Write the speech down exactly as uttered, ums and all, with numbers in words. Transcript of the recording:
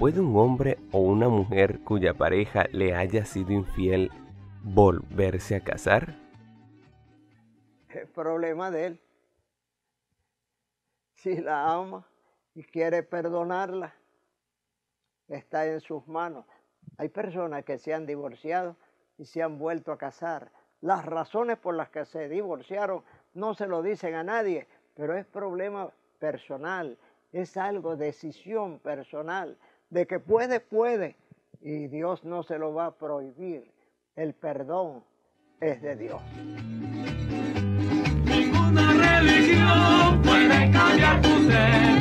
¿Puede un hombre o una mujer cuya pareja le haya sido infiel volverse a casar? Es problema de él. Si la ama y quiere perdonarla, está en sus manos. Hay personas que se han divorciado y se han vuelto a casar. Las razones por las que se divorciaron no se lo dicen a nadie, pero es problema personal, es algo, decisión personal, de que puede, puede, y Dios no se lo va a prohibir. El perdón es de Dios. Ninguna religión puede cambiar tu ser.